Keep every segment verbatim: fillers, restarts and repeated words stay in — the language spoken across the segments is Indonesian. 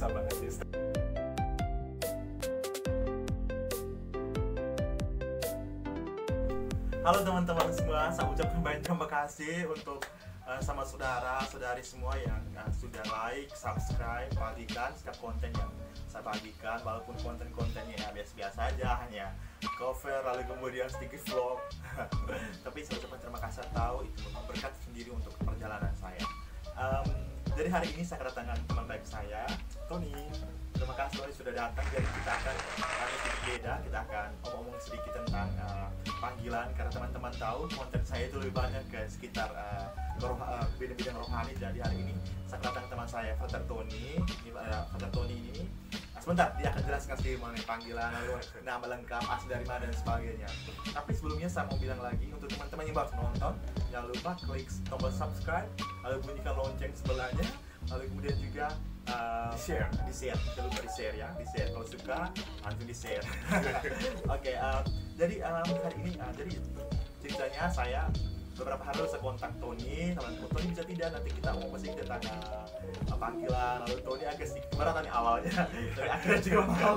susah banget sih. Halo teman-teman semua, saya ucapkan banyak terima kasih untuk uh, sama saudara-saudari semua yang uh, sudah like, subscribe, bagikan setiap konten yang saya bagikan. Walaupun konten-kontennya ya biasa-biasa aja, hanya cover, lalu kemudian sedikit vlog. Tapi saya ucapkan terima kasih, tahu itu berkat sendiri untuk perjalanan saya. Um, jadi hari ini saya kedatangan teman baik saya, Tony. Terima kasih Tony sudah datang. Jadi kita akan agak sedikit beda, kita akan omong-omong sedikit tentang uh, panggilan, karena teman-teman tahu konten saya itu lebih banyak ke sekitar uh, uh, bidang-bidang rohani. Jadi hari ini saya datang teman saya, Father Tony. Ini uh, Father Tony ini nah, sebentar dia akan jelaskan sih mengenai panggilan, lalu nama lengkap, asli dari mana dan sebagainya. Tapi sebelumnya saya mau bilang lagi untuk teman-teman yang baru nonton, jangan lupa klik tombol subscribe, lalu bunyikan lonceng sebelahnya, lalu kemudian juga Uh, share, di share, jangan lupa di share ya, di share kalau suka, langsung di share. Oke, okay, uh, jadi um, hari ini, uh, jadi ceritanya saya beberapa hari saya kontak Tony, temanku Tony bisa tidak, nanti kita mau masih tentang uh, panggilan, lalu Tony agak sedikit keberatan awalnya, tapi akhirnya juga mau.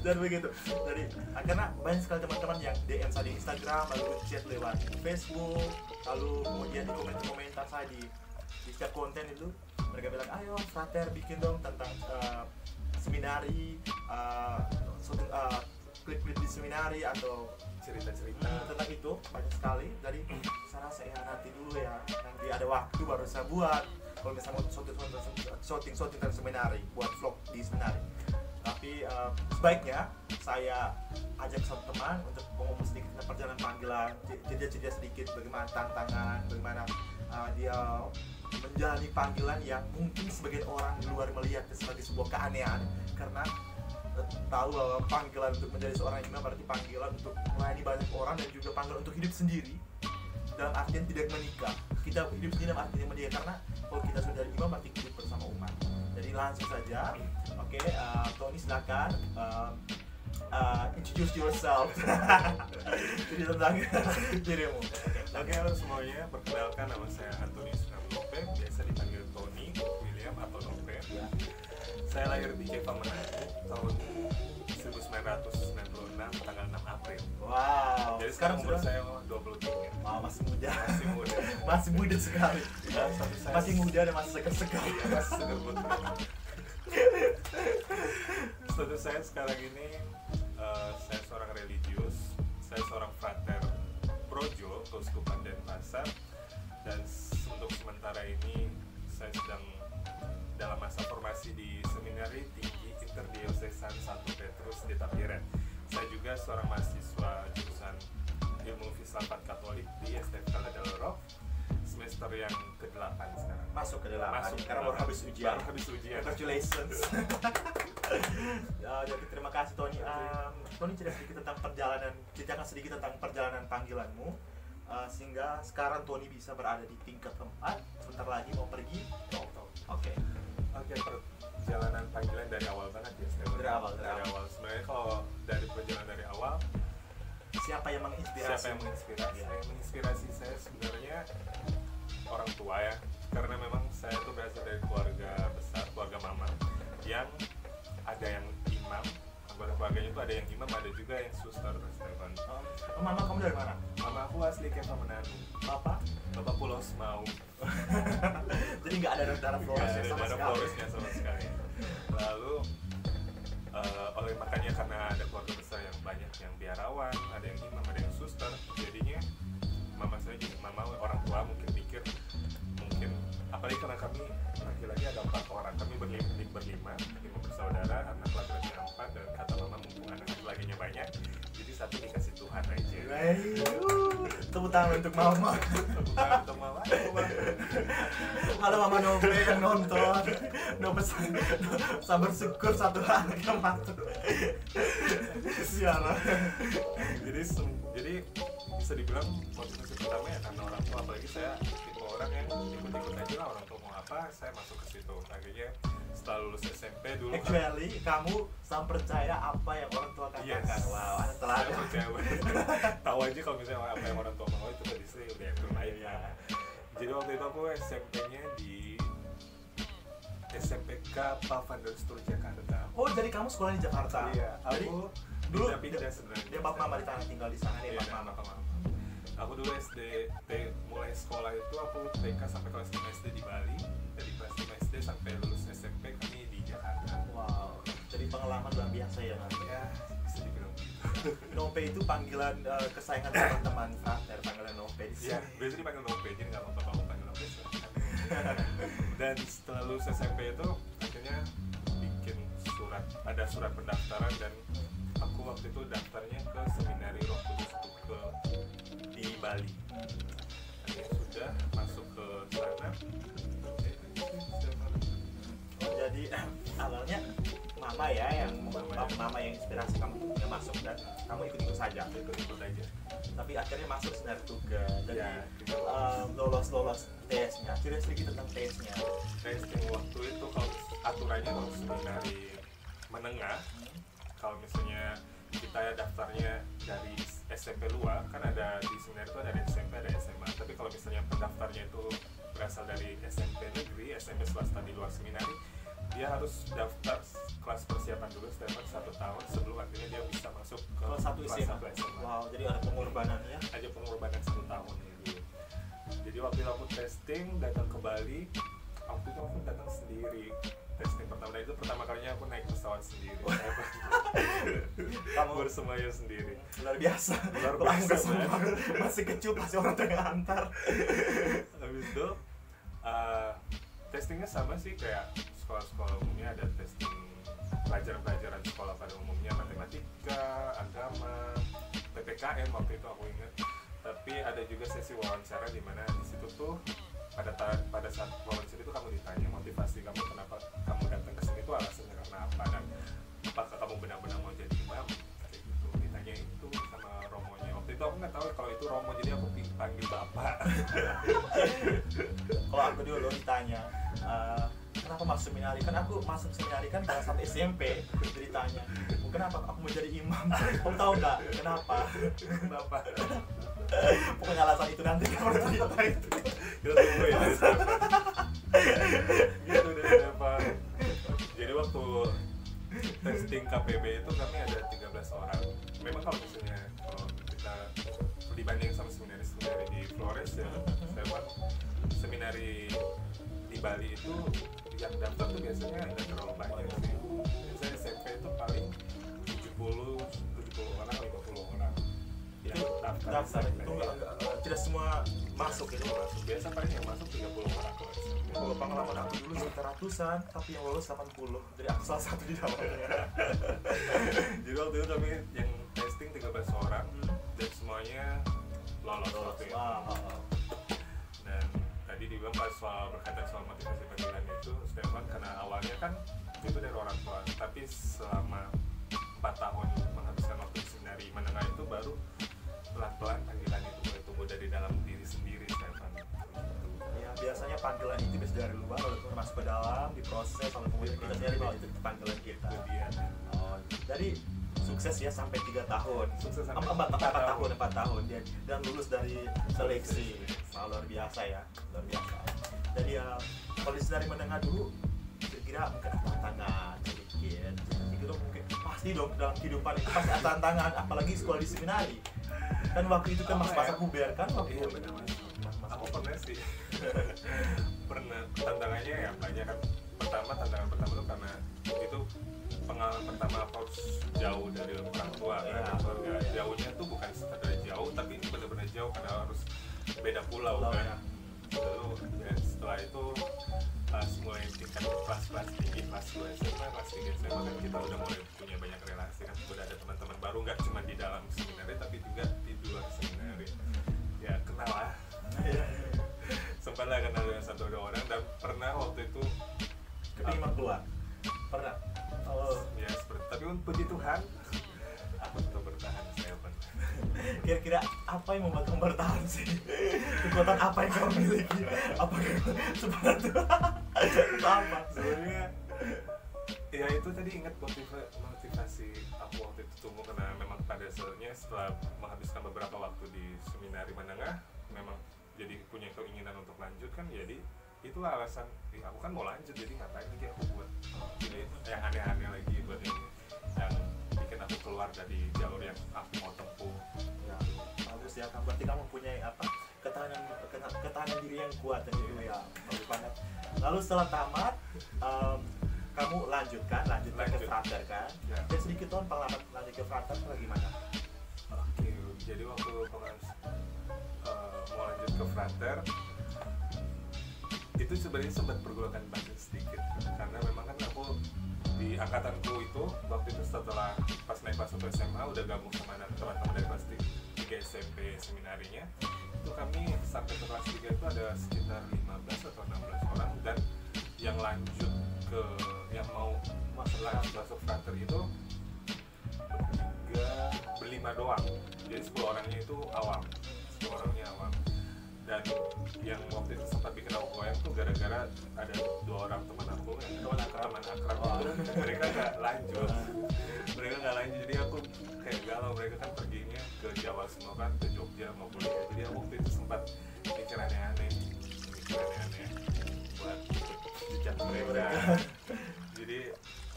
Dan begitu, jadi uh, karena banyak sekali teman-teman yang D M saya di Instagram, lalu chat lewat Facebook, lalu kemudian di komen-komentar saya di, di setiap konten itu. Mereka bilang, ayo frater bikin dong tentang uh, seminari, uh, uh, klip-klip di seminari atau cerita-cerita hmm, tentang itu banyak sekali. Jadi saya rasa ya nanti dulu ya, nanti ada waktu baru saya buat. Kalau misalnya mau shooting-shooting tentang seminari, buat vlog di seminari. Tapi uh, sebaiknya saya ajak satu teman untuk ngomong sedikit tentang perjalanan panggilan, cerita-cerita sedikit bagaimana tantangan, bagaimana uh, dia menjalani panggilan yang mungkin sebagian orang di luar melihat sebagai sebuah keanehan, karena tahu bahwa panggilan untuk menjadi seorang imam berarti panggilan untuk melayani banyak orang dan juga panggilan untuk hidup sendiri dalam artian tidak menikah. Kita hidup sendiri dalam artian menikah karena kalau kita sudah imam berarti hidup bersama umat. Jadi langsung saja, oke, okay, uh, Tony silakan uh, uh, introduce yourself. Jadi tentang dirimu. Oke, okay, semuanya perkenalkan nama saya Anthony, biasa dipanggil Tony William atau Nope. Ya. Saya lahir di Cipayung tahun seribu sembilan ratus sembilan puluh enam tanggal enam April. Wow. Jadi sekarang umur saya dua puluh tiga. Wow, masih muda. Masih muda. Masih muda sekali. Nah, saya masih muda dan masih segar-segar. Ya, masih segar betul. Status saya sekarang ini uh, saya seorang religius, saya seorang frater projo Keuskupan Denpasar, dan untuk sementara ini saya sedang dalam masa formasi di Seminari Tinggi Interdiocesan Santo Petrus di Tapiren. Saya juga seorang mahasiswa jurusan Ilmu Filsafat Katolik di S T F K Ledalero, semester yang ke delapan sekarang. Masuk ke delapan. Masuk karena baru habis ujian. Baru habis ujian. Congratulations. Uh, jadi terima kasih Tony. Um, Tony cerita sedikit tentang perjalanan, ceritakan sedikit tentang perjalanan panggilanmu. Uh, sehingga sekarang Tony bisa berada di tingkat keempat, sebentar lagi mau pergi. Oke, oke, perjalanan panggilan dari awal banget ya, Steven. Dari awal, dari awal. Sebenarnya kalau dari perjalanan dari awal, siapa yang menginspirasi? Siapa yang menginspirasi? Ya. Yang menginspirasi saya sebenarnya orang tua ya, karena memang saya tuh berasal dari keluarga besar, keluarga mama, yang ada yang imam. Keluarganya itu ada yang imam, ada juga yang suster. Stefan, oh, oh, mama kamu dari mana? Mama aku asli Kepamananu. Bapak? Bapak Pulau Semau. Jadi nggak ada darah Floresnya sama, sama sekali. Lalu uh, oleh makanya karena ada keluarga besar yang banyak yang biarawan, ada yang imam, ada yang suster, jadinya mama saya juga, mama orang tua mungkin pikir mungkin apalagi karena kami laki-laki ada empat orang, kami berlima, berlima, lima bersaudara, anak laki-laki empat, dan kata mama mumpung anak laki-lakinya banyak, jadi satu dikasih Tuhan aja. Tepuk tangan untuk mama. Tepuk tangan untuk mama. Halo mama Nope yang nonton, Nope sabar syukur satu anak yang masuk. Siapa? Jadi, jadi bisa dibilang motivasi pertama ya karena orang tua, apalagi saya tipe orang yang ikut-ikut aja lah orang tua mau apa, saya masuk ke situ. Akhirnya setelah lulus S M P dulu. Actually kan, kamu sangat percaya apa yang orang tua katakan. Yes. Wow, ada teladan. Percaya banget. Tahu aja kalau misalnya apa yang orang tua mau itu berisi udah yang terbaik ya. Jadi waktu itu aku S M P-nya di S M P K Pavan dan Stur Jakarta. Oh, jadi kamu sekolah di Jakarta? Iya, aku dulu pindah sebenarnya. Dia papa mama di sana, tinggal di sana nih, papa mama. Aku dulu S D, mulai sekolah itu aku T K sampai kelas lima S D di Bali. Dari kelas lima S D sampai lulus S M P kami di Jakarta. Wow, jadi pengalaman luar biasa ya kan? Ya, bisa dibilang gitu. Nope itu panggilan uh, kesayangan teman-teman partner, panggilan Nope di sini. Iya, biasanya dipanggil Nope, jadi nggak apa-apa kamu panggil Nope silahkan. Dan setelah lulus S M P itu akhirnya bikin surat, ada surat pendaftaran, dan aku waktu itu daftarnya ke seminari Roh Kudus Tukel di Bali. Akhirnya sudah masuk ke sana. Jadi awalnya mama ya yang mama, mama yang inspirasi kamu yang masuk, dan kamu ikut-ikut saja, ikut-ikut aja. Tapi akhirnya masuk senar juga. Jadi ya, uh, lolos-lolos tesnya. Cerita sedikit tentang tesnya. Tes waktu itu kalau aturannya kalau seminari menengah, kalau misalnya kita daftarnya dari S M P luar, kan ada di seminari itu ada S M P ada S M A. Tapi kalau misalnya pendaftarnya itu berasal dari S M P negeri, S M P swasta di luar seminari, dia harus daftar kelas persiapan dulu setiap satu tahun sebelum akhirnya dia bisa masuk ke kelas satu S M A. Wow, jadi ada pengorbanannya? Ada pengorbanan satu tahun gitu. Jadi waktu itu aku testing, datang ke Bali, waktu itu aku datang sendiri. Testing pertama kali itu pertama kalinya aku naik pesawat sendiri. Kamu bersemayam sendiri. Luar biasa. Luar biasa. Masih kecil, masih orang tengah antar. Habis itu uh, testingnya sama sih kayak sekolah-sekolah umumnya, ada testing pelajaran-pelajaran sekolah pada umumnya, matematika, agama, P P K M waktu itu aku ingat. Tapi ada juga sesi wawancara di mana di situ tuh pada pada saat wawancara itu kamu ditanya motivasi kamu kenapa kamu datang ke sini, itu alasannya karena apa, dan apakah kamu benar-benar mau jadi imam, kayak gitu. Ditanya itu sama romonya. Waktu itu aku nggak tahu kalau itu romo, jadi aku panggil bapak. Kalau aku dulu ditanya uh, kenapa masuk seminari, kan aku masuk seminari kan kelas satu S M P, ceritanya mungkin apa aku mau jadi imam. Kamu tahu nggak kenapa bapak? Pokoknya alasan itu nanti kamu cerita itu kita tunggu ya dari siapa gitu dari siapa. Jadi waktu testing K P B itu kami ada tiga belas orang. Memang kalau misalnya kalau kita dibanding sama seminari-seminari di Flores ya, lewat seminari di Bali itu yang daftar tuh biasanya nggak terlalu banyak sih. Biasanya S M P itu paling tujuh puluh tujuh puluh orang, lima puluh orang yang daftar. Itu tidak semua masuk itu ya, masuk. Biasa paling yang masuk tiga puluh orang. Kalau pengalaman aku dulu sekitar ratusan, tapi yang lolos delapan puluh. Jadi aku salah satu di dalamnya. Jadi waktu itu kami yang testing tiga belas orang dan semuanya lolos waktu itu. Dan tadi dibilang pas soal berkaitan soal motivasi panggilan itu, Stefan, karena awalnya kan itu dari orang tua, tapi selama empat tahun menghabiskan waktu seminari menengah itu baru pelan-pelan panggilan itu mulai tumbuh dari dalam diri sendiri, Stefan. Ya, biasanya panggilan itu bisa dari luar, lalu masuk ke dalam, diproses oleh komunitas sendiri, bahwa itu panggilan kita. Oh, jadi sukses ya sampai tiga tahun, sukses sampai empat tahun, dia dan lulus dari seleksi. Nah, luar biasa ya, luar biasa. Jadi ya, polisi dari menengah dulu, kira-kira mungkin ada tantangan sedikit, itu dong mungkin pasti dong dalam kehidupan itu pasti ada tantangan, apalagi sekolah di seminari. Dan waktu itu kan mas pasar kuber kan waktu itu. Aku pernah sih, pernah tantangannya ya banyak kan. Pertama tantangan pertama itu karena itu pengalaman pertama aku harus jauh dari orang tua, ya, dari keluarga. Jauhnya tuh bukan sekedar jauh, tapi benar-benar jauh karena harus beda pulau kan. Lalu ya, setelah itu pas mulai tingkat kelas-kelas tinggi, kelas dua S M A, kelas tiga S M A kan kita udah mulai punya banyak relasi kan, udah ada teman-teman baru nggak cuma di dalam seminari tapi juga di luar seminari. Ya kenal lah, sempat lah kenal dengan satu dua orang, dan pernah waktu itu keterima keluar pernah. Oh ya seperti, tapi puji Tuhan aku tetap bertahan. Saya pernah. Kira-kira apa yang membuat kamu bertahan sih? Kekuatan apa yang kamu miliki? Apa sebenarnya? Apa sebenarnya? Ya itu tadi, ingat motivasi aku waktu itu tumbuh karena memang pada dasarnya setelah menghabiskan beberapa waktu di seminari menengah, memang jadi punya keinginan untuk lanjut kan, jadi itulah alasan eh, aku kan mau lanjut, jadi ngatain lagi aku buat jadi yang aneh-aneh lagi buat ini yang bikin aku keluar dari jalur yang aku mau tempuh. Ya bagus ya, kamu berarti kamu mempunyai apa ketahanan ketahanan diri yang kuat dan gitu ya, bagus banget. Lalu setelah tamat um, kamu lanjutkan, lanjutkan lanjut. ke frater kan? Ya. Dan sedikit tahun pengalaman lanjut ke frater itu gimana? Oke, jadi waktu pengen, uh, mau lanjut ke frater itu sebenarnya sempat pergolakan batin sedikit karena memang kan aku di angkatanku itu waktu itu setelah pas naik kelas satu S M A udah gabung sama teman-teman dari kelas tiga S M P seminarinya itu kami sampai ke kelas tiga itu ada sekitar lima belas atau enam belas orang dan yang lanjut ke yang mau masuk masuk frater itu bertiga berlima doang, jadi sepuluh orangnya itu awam, sepuluh orangnya awam. Dan yang waktu itu sempat bikin aku goyang tuh gara-gara ada dua orang teman aku yang teman akrab akrab oh. mereka nggak lanjut mereka nggak lanjut jadi aku kayak galau, mereka kan perginya ke Jawa semua kan, ke Jogja mau kuliah, jadi aku waktu itu sempat mikir aneh-aneh mikir aneh-aneh buat jejak mereka. Jadi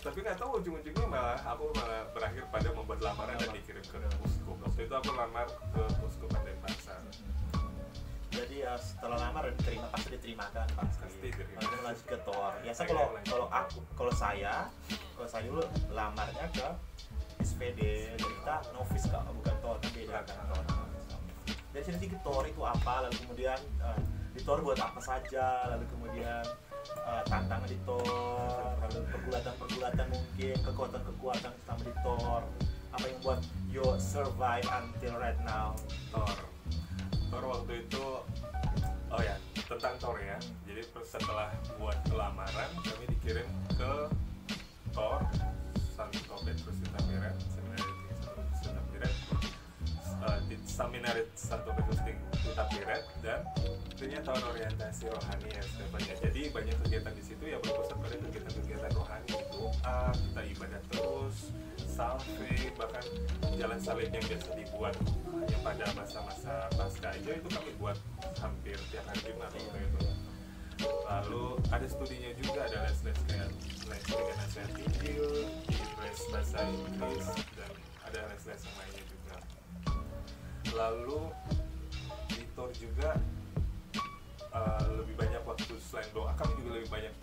tapi nggak tahu ujung-ujungnya malah aku malah berakhir pada membuat lamaran dan dikirim ke Puskub. Waktu itu aku lamar ke Puskub Denpasar. Jadi ya, setelah lamar diterima, pasti diterima kan pasti lalu lanjut ke T O R. Biasa kalau kalau aku kalau saya kalau saya dulu lamarnya ke S V D, kita novis kak, bukan T O R, beda kan T O R. Dari sini ke T O R itu apa, lalu kemudian uh, di T O R buat apa saja, lalu kemudian uh, tantangan di T O R, lalu pergulatan-pergulatan mungkin kekuatan-kekuatan sama di T O R, apa yang buat you survive until right now T O R. Tor waktu itu, oh ya tentang Tor ya. Jadi setelah buat lamaran kami dikirim ke Tor San Tobet Rustitamira Seminari Rustitamira uh, di Seminari San Tobet Rustitamira dan tentunya tahun orientasi rohani ya sudah banyak. Jadi banyak kegiatan di situ ya berpusat pada kegiatan-kegiatan rohani, doa, kita ibadah terus, salve, bahkan jalan salib yang biasa dibuat yang pada masa-masa pasca aja itu kami buat hampir tiap hari Jumat gitu itu. Lalu ada studinya juga, ada les-les kayak les dengan nasihat Injil, les bahasa Inggris dan ada les-les yang lainnya juga. Lalu di T O R juga uh, lebih banyak waktu selain doa kami juga lebih banyak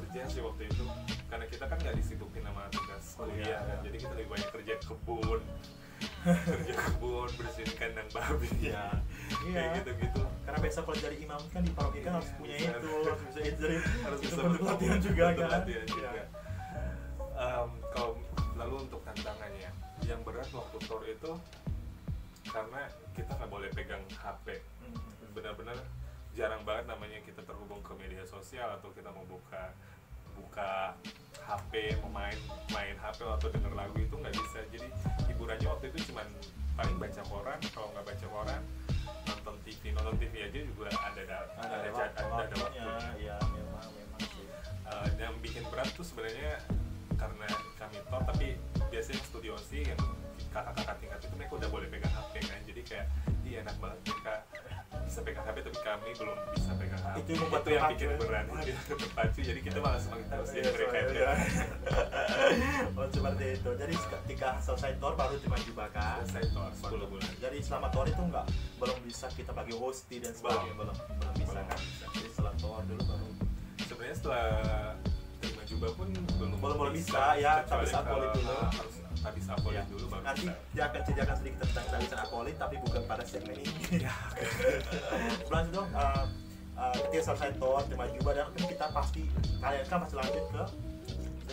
kerja sih waktu itu karena kita kan nggak disibukin sama tugas kuliah kan, jadi kita lebih banyak kerja kebun. Kerja kebun, bersihin kandang babi ya, kayak yeah. gitu-gitu. Karena besok kalau jadi imam kan di paroki kan yeah. harus punya itu, harus bisa jadi harus bisa berlatihan juga kan. Latihan juga. Yeah. Um, kalau lalu untuk tantangannya, yang berat waktu T O R itu karena kita nggak boleh pegang H P, benar-benar jarang banget namanya kita terhubung ke media sosial atau kita mau buka buka H P, main main H P atau denger lagu itu nggak bisa. Jadi hiburannya waktu itu cuman paling baca koran, kalau nggak baca koran nonton T V, nonton T V aja juga ada ada ada, ada, ada, ada, ada waktunya. Ya, memang memang sih. Uh, yang bikin berat tuh sebenarnya karena kami T O R, tapi biasanya studio sih yang kakak-kakak tingkat itu mereka udah boleh pegang H P kan, jadi kayak iya enak banget mereka bisa pegang H P tapi kami belum bisa pegang H P. Itu, itu yang bikin berat, itu terpacu, jadi kita malah semakin terus ya mereka itu. Oh seperti itu. Jadi ketika selesai T O R baru terima jebakan. Selesai T O R sepuluh bulan. Jadi selama T O R itu enggak belum bisa kita bagi hosti dan sebagainya belum belum bisa kan. Jadi setelah T O R dulu baru. Sebenarnya setelah terima jubah pun belum belum bisa ya, tapi saat T O R dulu harus tadi apolin ya. Dulu baru nanti dia akan ceritakan sedikit tentang tabisan apolin tapi bukan pada segmen ini ya. Berlanjut dong uh, uh, ketika selesai T O R terima jubah dan kita pasti kalian kan masih lanjut ke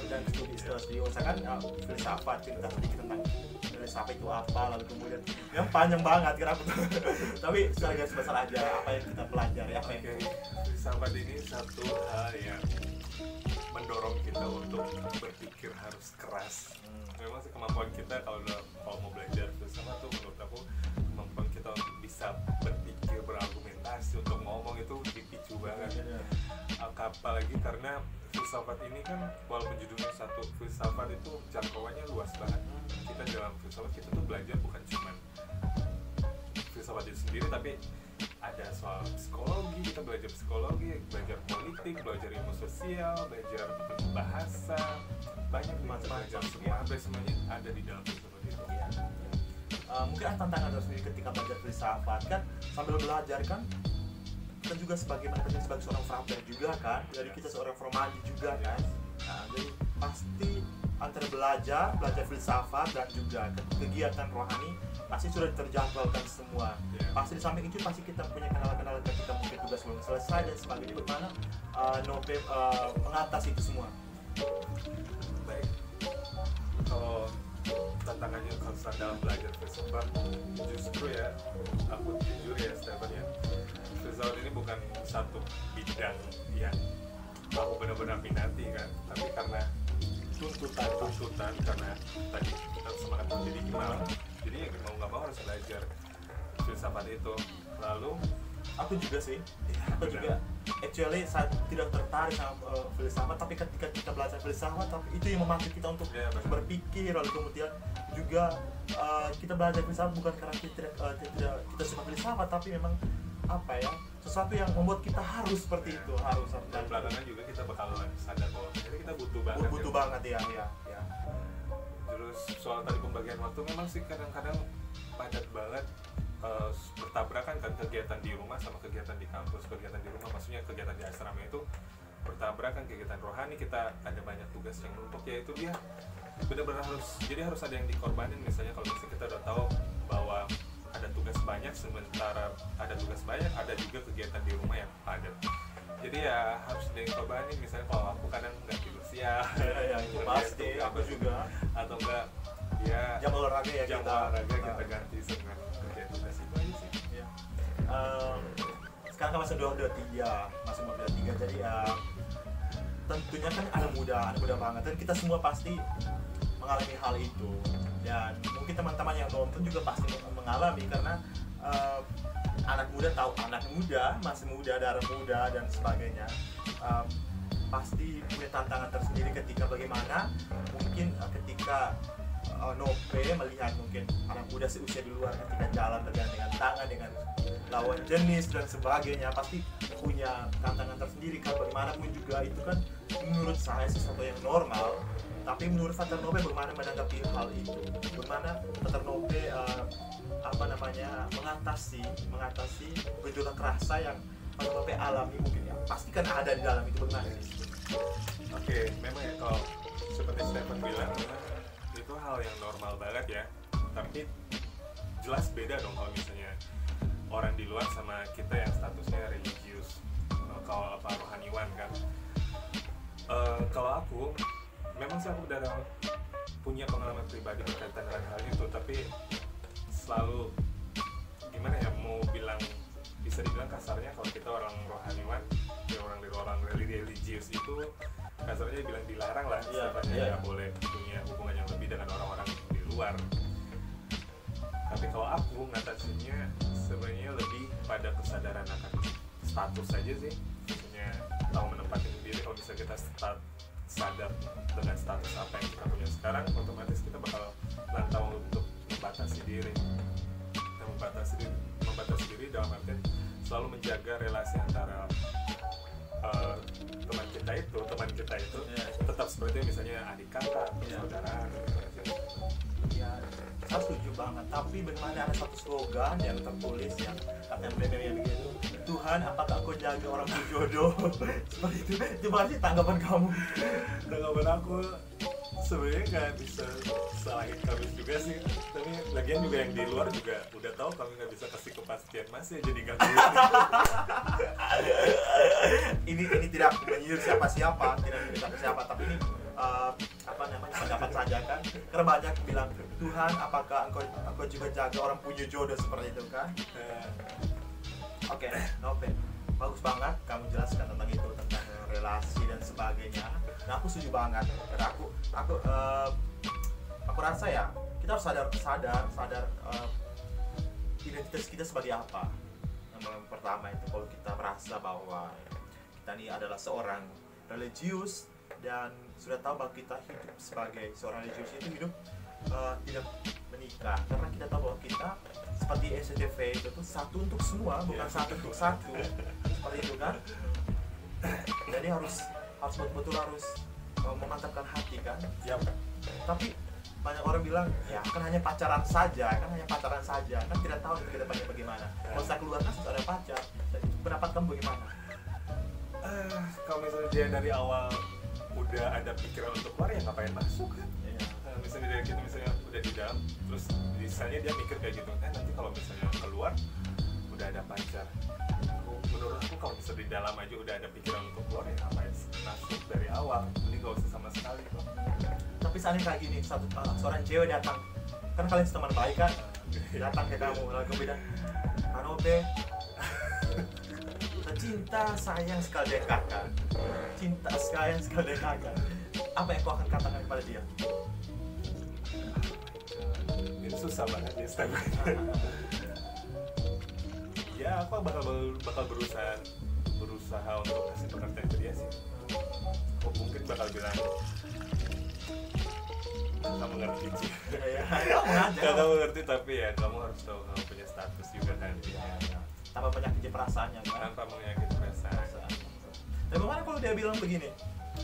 dan studi studi usahakan uh, filsafat, cerita sedikit tentang filsafat itu apa lalu kemudian yang panjang banget kenapa tapi secara garis besar aja apa yang kita pelajari apa yang okay. Filsafat ini satu hal yang mendorong kita untuk berpikir harus keras. Memang sih kemampuan kita kalau udah, kalau mau belajar filsafat tuh menurut aku kemampuan kita untuk bisa berpikir, berargumentasi, untuk ngomong itu dipicu banget. Apalagi karena filsafat ini kan walaupun judulnya satu filsafat itu jangkauannya luas banget. Kita dalam filsafat kita tuh belajar bukan cuman filsafat itu sendiri tapi ada soal psikologi, kita belajar psikologi, belajar politik, matematik, belajar ilmu sosial, belajar bahasa, banyak macam-macam. Semua hampir semuanya ada di dalam seperti itu. Ya, ya. Uh, mungkin ada tantangan tersendiri ketika belajar filsafat kan, sambil belajar kan, kita juga sebagai matematik sebagai seorang founder juga kan, jadi kita seorang formaji juga kan. Nah, jadi pasti antara belajar, belajar filsafat dan juga kegiatan rohani pasti sudah terjadwalkan semua. Yeah. Pasti di samping itu pasti kita punya kenal-kenal ketika mungkin tugas belum selesai dan sebagainya. Bagaimana uh, Nope uh, mengatasi itu semua? Baik. Kalau tantangannya konstan dalam belajar filsafat, justru ya, aku jujur ya Steven ya, filsafat ini bukan satu bidang yang aku benar-benar minati kan, tapi karena tuntutan, tuntutan karena tadi kita semangat menjadi gimana. Jadi ya mau nggak mau harus belajar filsafat itu. Lalu aku juga sih, ya, aku benar. juga actually saya tidak tertarik sama uh, filsafat, tapi ketika kita belajar filsafat, tapi itu yang memacu kita untuk ya, berpikir. Lalu kemudian juga uh, kita belajar filsafat bukan karena kita uh, tidak kita suka filsafat, tapi memang apa ya, sesuatu yang membuat kita harus seperti ya, itu harus. Dan belakangan juga kita bakal sadar bahwa kita butuh banget. Butuh ya, banget ya, ya. ya. Terus soal tadi pembagian waktu memang sih kadang-kadang padat banget, uh, bertabrakan kan kegiatan di rumah sama kegiatan di kampus. Kegiatan di rumah maksudnya kegiatan di asrama itu bertabrakan, kegiatan rohani kita ada banyak tugas yang menumpuk, yaitu dia benar-benar harus, jadi harus ada yang dikorbanin. Misalnya kalau misalnya kita udah tahu bahwa ada tugas banyak, sementara ada tugas banyak ada juga kegiatan di rumah yang padat, jadi ya harus ada yang korbanin. Misalnya kalau aku kadang nggak tidur siang ya, ya, ya, pasti aku juga, atau enggak ya jam olahraga ya jam kita, olahraga kita, kita ganti dengan kerjaan tugas itu aja sih ya. Um, sekarang kan masih dua puluh dua tiga masih dua puluh tiga, jadi ya um, tentunya kan anak muda anak muda banget dan kita semua pasti mengalami hal itu, dan mungkin teman-teman yang nonton juga pasti mengalami karena um, anak muda tahu anak muda, masih muda, darah muda dan sebagainya, um, pasti punya tantangan tersendiri ketika bagaimana mungkin uh, ketika uh, Nope melihat mungkin anak muda seusia di luar ketika jalan bergandengan dengan tangan dengan lawan jenis dan sebagainya, pasti punya tantangan tersendiri kan. Bagaimanapun juga itu kan menurut saya sesuatu yang normal, tapi menurut Pater Nope bagaimana menanggapi hal itu, bagaimana Pater Nope uh, apa namanya mengatasi mengatasi gejolak rasa yang sampai alami mungkin ya, pasti kan ada di dalam itu benar. Oke, okay, memang ya kalau seperti Steven bilang itu hal yang normal banget ya, tapi jelas beda dong kalau misalnya orang di luar sama kita yang statusnya religius, kalau apa rohaniwan kan. Uh, kalau aku memang sih aku udah punya pengalaman pribadi berkaitan dengan hal itu, tapi selalu gimana ya, mau bilang bisa dibilang kasarnya kalau kita orang rohaniwan ya, orang orang religius itu kasarnya bilang dilarang lah yeah, sifatnya yeah. Nggak boleh punya hubungan yang lebih dengan orang-orang di luar. Tapi kalau aku ngatasinya sebenarnya lebih pada kesadaran akan status saja sih, maksudnya tahu menempatkan diri. Kalau bisa kita start sadar dengan status apa yang kita punya sekarang, otomatis kita bakal lantau untuk membatasi diri. Kita membatasi diri, membatasi diri dalam artian selalu menjaga relasi antara uh, teman kita itu, teman kita itu yeah. tetap seperti misalnya adik kakak, yeah. saudara. Ya, saya setuju banget. Tapi bagaimana ada satu slogan yang tertulis yang kata meme yang begitu, Tuhan apakah kau jaga orang berjodoh? Seperti itu. Itu pasti tanggapan kamu. Tanggapan aku sebenarnya nggak bisa salahin kami juga sih, tapi lagian juga yang di luar juga udah tahu kami nggak bisa kasih kepastian, masih jadi nggak tahu. ini ini tidak menyindir siapa siapa, tidak menyindir siapa siapa, tapi ini uh, apa namanya pendapat saja kan, karena banyak bilang Tuhan apakah engkau engkau juga jaga orang punya jodoh seperti itu kan. Oke, okay, Nope, bagus banget kamu jelaskan tentang itu, tentang relasi dan sebagainya. Nah, aku setuju banget. Karena aku, aku, uh, aku rasa ya kita harus sadar, sadar, sadar uh, identitas kita sebagai apa. Yang pertama itu kalau kita merasa bahwa kita ini adalah seorang religius dan sudah tahu bahwa kita hidup sebagai seorang religius itu hidup uh, tidak menikah, karena kita tahu bahwa kita seperti S D V itu tuh satu untuk semua, bukan yeah. satu untuk satu seperti itu kan. Jadi ini harus harus betul-betul harus uh, memantapkan hati kan. Iya. Tapi banyak orang bilang ya kan hanya pacaran saja, kan hanya pacaran saja, kan tidak tahu nanti kedepannya bagaimana. Kalau saya keluar kan sudah ada pacar, pendapat kamu bagaimana? Uh, kalau misalnya dia dari awal udah ada pikiran untuk keluar, ya ngapain masuk kan? Yeah. Nah, misalnya dari kita misalnya udah di dalam, terus misalnya dia mikir kayak gitu, eh nanti kalau misalnya keluar udah ada pacar. Menurut aku kalau bisa di dalam aja udah ada pikiran untuk keluar, ya ngapain masuk dari awal? Ini gak usah sama sekali kok. Tapi saling kayak gini, satu seorang cewek datang, kan kalian teman baik kan? Datang ke kamu, lalu kemudian, Anobe, cinta sayang sekali dengan kakak, cinta sayang sekali dengan kakak. Apa yang kau akan katakan kepada dia? Ini susah banget ya statement. Ya aku bakal bakal berusaha berusaha untuk kasih pengertian ke dia sih. Aku mungkin bakal bilang kamu ngerti sih. Kamu ngerti tapi ya kamu harus tahu kamu punya status juga kan. Tanpa menyakiti perasaannya kan? Tanpa menyakiti perasaan. Dan bagaimana kalau dia bilang begini,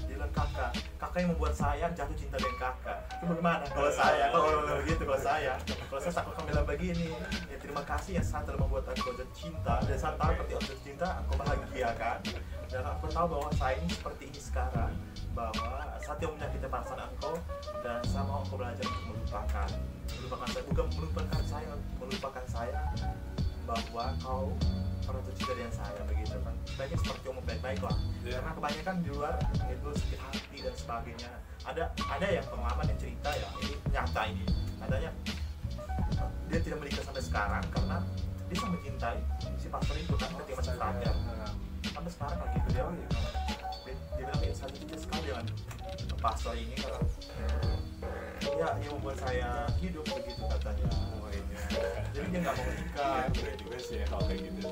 dia bilang kakak, kakak yang membuat saya jatuh cinta dengan kakak. Itu bagaimana kalau saya, kalau begitu kalau saya kalau saya takut akan bilang begini, ya terima kasih yang sangat telah membuat aku jatuh cinta. Dan saya tahu seperti jatuh cinta, aku bahagia kan. Dan aku tahu bahwa saya ini seperti ini sekarang, bahwa saat yang menyakiti perasaan engkau, dan saya mau engkau belajar untuk melupakan melupakan saya, bukan melupakan saya, melupakan saya bahwa kau pernah tercinta dengan saya begitu kan. Sebaiknya seperti umum baik-baik lah. Yeah. Karena kebanyakan di luar itu sakit hati dan sebagainya. Ada ada yang pengalaman yang cerita ya, ini nyata ini. Katanya dia tidak menikah sampai sekarang karena dia sangat mencintai si pastor itu kan ketika masih pelajar. Sampai sekarang lagi itu dia, dia dia bilang ya saya cinta sekali dengan pastor ini karena ya dia membuat saya hidup begitu katanya. Jadi dia nggak mau nikah. Bener juga sih ya kalau kayak gitu.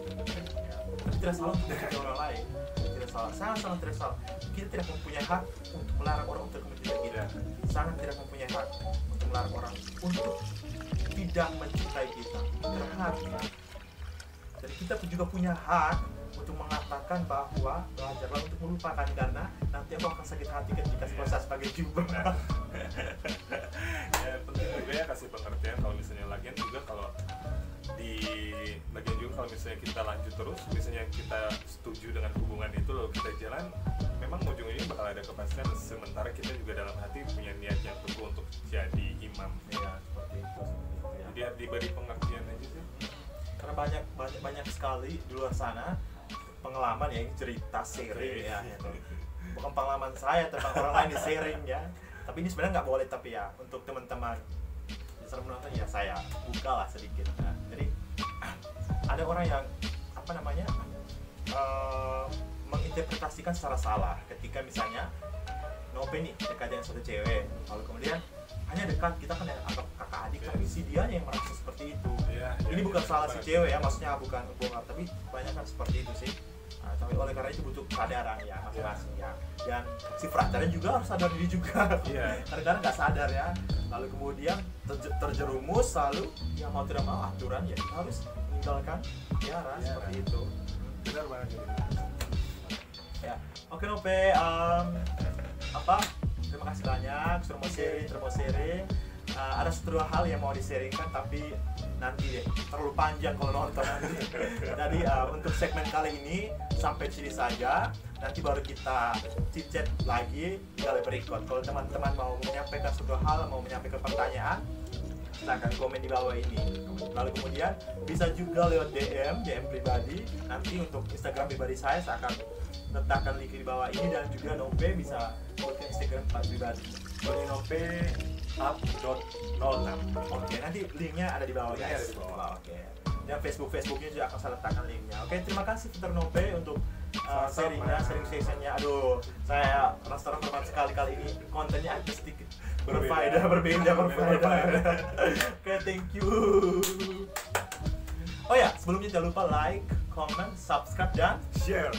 Tapi tidak salah untuk mencintai orang lain. Tidak salah, sangat sangat tidak salah. Kita tidak mempunyai hak untuk melarang orang untuk mencintai kita. Sangat tidak mempunyai hak untuk melarang orang untuk tidak mencintai kita. Terhadapnya. Jadi kita juga punya hak untuk mengatakan bahwa belajarlah untuk melupakan karena nanti aku akan sakit hati ketika proses sebagai jubah. Ya penting juga ya kasih pengertian kalau misalnya lagian juga kalau di bagian juga kalau misalnya kita lanjut terus, misalnya kita setuju dengan hubungan itu loh kita jalan, memang ujung-ujungnya bakal ada kepastian. Sementara kita juga dalam hati punya niat yang teguh untuk jadi imam ya seperti itu. Jadi diberi pengertian aja sih. Karena banyak banyak banyak sekali di luar sana. Pengalaman ya, ini cerita sharing ya, bukan pengalaman saya, tentang orang lain di sharing ya. Tapi ini sebenarnya nggak boleh, tapi ya untuk teman-teman yang menonton ya saya bukalah sedikit. Nah, jadi ada orang yang apa namanya uh, menginterpretasikan secara salah ketika misalnya Nope nih dekat dengan suatu cewek, lalu kemudian hanya dekat kita kan anggap kakak adik, tapi si dia yang merasa seperti itu. Ya, ini ya, bukan ya, salah ya, si cewek ya, maksudnya bukan bohong, tapi banyak kan seperti itu sih. Nah, tapi oleh karena itu butuh kesadaran ya masing-masing ya. Dan si pelajarnya juga harus sadar diri juga. Ya. Kadang-kadang nggak sadar ya. Lalu kemudian terj- terjerumus selalu yang mau tidak mau aturan ya kita harus meninggalkan tiara ya, seperti ya. Itu. Benar banget gitu. Ya, oke Nope. Um, apa? Terima kasih banyak sudah mau sharing, sudah mau sharing. Uh, ada satu dua hal yang mau di-sharingkan tapi nanti deh, terlalu panjang kalau nonton nanti. Jadi uh, untuk segmen kali ini sampai sini saja. Nanti baru kita chit-chat lagi di kali berikut. Kalau teman-teman mau menyampaikan suatu hal, mau menyampaikan pertanyaan, silahkan komen di bawah ini. Lalu kemudian bisa juga lewat D M, D M pribadi. Nanti untuk Instagram pribadi saya, saya akan letakkan link di bawah ini dan juga Nope bisa buat Instagram pribadi. Tony nope dot ap nol enam. Oke, nanti linknya ada di bawah guys. Ada di bawah. Oke. Dan Facebook Facebooknya juga akan saya letakkan linknya. Oke, terima kasih Peter Nope untuk uh, sharingnya, sharing sessionnya. Aduh, saya restoran bermanfaat sekali kali ini. Kontennya agak sedikit berbeda, berbeda, berbeda. Oke, thank you. Oh ya, sebelumnya jangan lupa like, comment, subscribe dan share.